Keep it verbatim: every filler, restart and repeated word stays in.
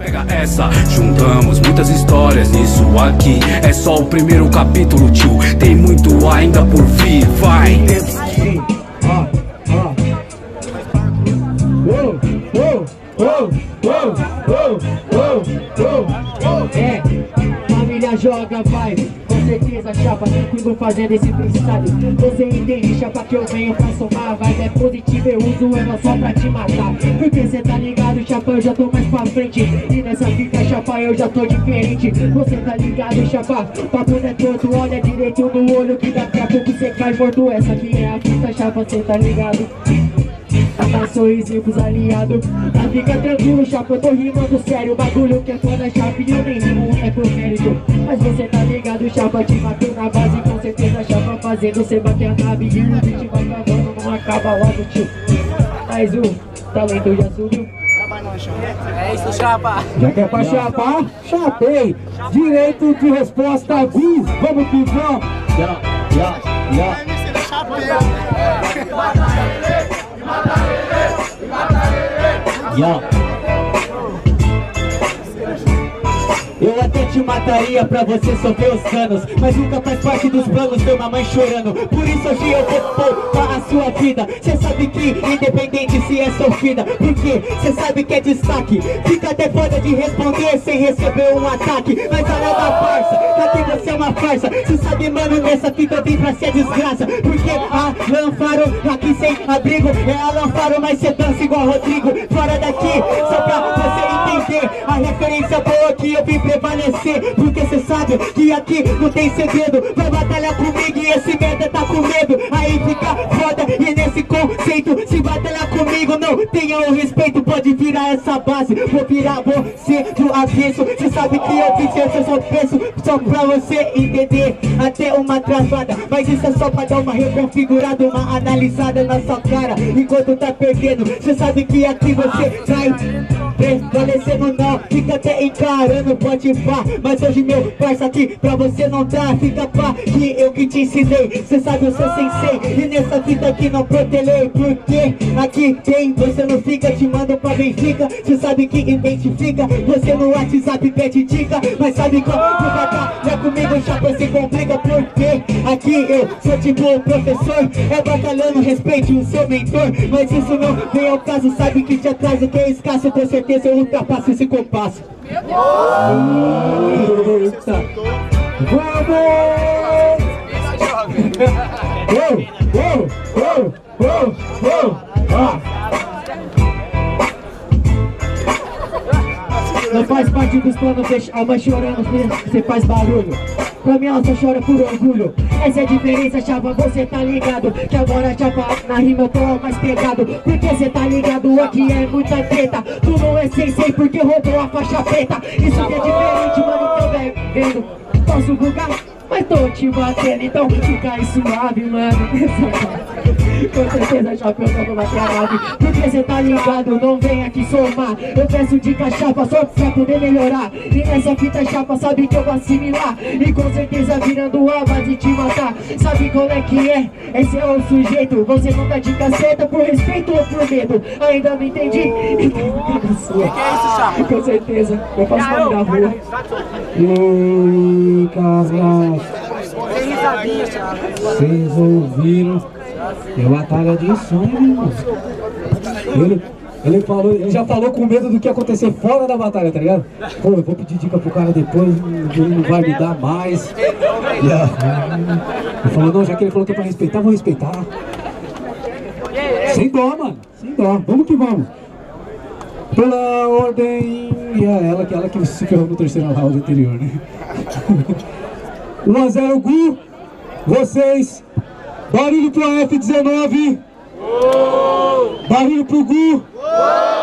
Pega essa, juntamos muitas histórias nisso aqui. É só o primeiro capítulo, tio. Tem muito ainda por vir, vai. É, família joga, vai. Com certeza, chapa, tranquilo fazendo esse freestyle. Você entende, chapa, que eu venho pra somar. Mas é positivo, eu uso ela só pra te matar. Porque cê tá ligado, chapa, eu já tô mais pra frente. E nessa fica, chapa, eu já tô diferente. Você tá ligado, chapa, papo não é torto. Olha direito no olho que daqui a pouco cê cai morto. Essa aqui é a fita, chapa, cê tá ligado. Tá sorrisinho pros aliados. Mas fica tranquilo, chapa, eu tô rimando sério. O bagulho que é foda, chapa, e eu nem rimo é por mérito. Mas você tá ligado, chapa, te matou na base. Com certeza, chapa, fazendo você bater a nave. E o beat vai gravando, não acaba logo, tio. Mas o talento já subiu. É isso, chapa. Já que é pra chapar, chapei. Direito de resposta, Gu. Vamos, pivão. Já, já, já. Yeah. Eu até te mataria pra você sofrer os canos, mas nunca faz parte dos planos da mamãe chorando. Por isso hoje eu vou poupar a sua vida. Cê sabe que independente se é sofrida, porque cê sabe que é destaque. Fica até foda de responder sem receber um ataque. Mas a nova farsa, pra que você é uma farsa. Cê sabe, mano, nessa fita eu vim pra ser desgraça. Porque Alan Faro, aqui sem abrigo. É Alan Faro, mas cê dança igual Rodrigo. Fora daqui, só pra você entender a referência boa que eu vim prevalecer. Porque cê sabe que aqui não tem segredo. Vai batalhar comigo e esse merda tá com medo. Aí fica foda e nesse conceito, se batalhar comigo não tenha o respeito. Pode virar essa base, vou virar você do avesso. Cê sabe que eu fiz eu só penso. Só pra você entender, até uma travada. Mas isso é só pra dar uma reconfigurada, uma analisada na sua cara enquanto tá perdendo. Cê sabe que aqui você vai prevalecendo, não fica até encarando, pode pá. Mas hoje meu parça aqui pra você não tá. Fica pá, que eu que te ensinei. Cê sabe eu sou sensei e nessa fita aqui não protelei. Porque aqui tem, você não fica, te manda pra Benfica. Cê sabe que identifica, você no WhatsApp pede dica. Mas sabe como batalha comigo, chapa, se complica. Porque aqui eu sou tipo o professor, é batalhando, respeite o seu mentor. Mas isso não vem ao caso, sabe que te atraso, que é escasso. Com certeza eu ultrapasso esse compasso. Meu Deus! Eita. Vamos! Oh, oh, oh, oh, oh. Não faz parte dos planos deixar alma chorando, você faz barulho. Pra mim ela só chora por orgulho. Essa é a diferença, chapa, você tá ligado. Que agora, chapa, na rima eu tô mais pegado. Porque cê tá ligado, aqui é muita treta. Tu não é sensei porque roubou a faixa preta. Isso que é diferente, mano, tô bem vendo. Posso bugar, mas tô te batendo. Então fica aí suave, mano. Com certeza, chapa, eu tô bater a nave. Porque cê tá ligado, não vem aqui somar. Eu peço dica, chapa, só pra poder melhorar. E nessa fita, chapa, sabe que eu vou assimilar. E com certeza virando a base te matar. Sabe qual é que é? Esse é o sujeito. Você não tá de caceta por respeito ou por medo? Ainda não entendi. Oh, oh, oh. Que é isso, chapa? Com certeza, eu faço pra mim na rua. Ei, casal, vocês ouviram? É batalha de sonho. Ele, ele, falou, ele já falou com medo do que ia acontecer fora da batalha, tá ligado? Pô, eu vou pedir dica pro cara depois, ele não vai me dar mais. Ele falou, não, já que ele falou que é pra respeitar, vou respeitar. Sem dó, mano, sem dó, vamos que vamos. Pela ordem. E é ela, ela que se ferrou no terceiro round anterior, né? um a zero Gu, vocês. Barulho pro A F dezenove, oh! Barulho pro Gu, oh!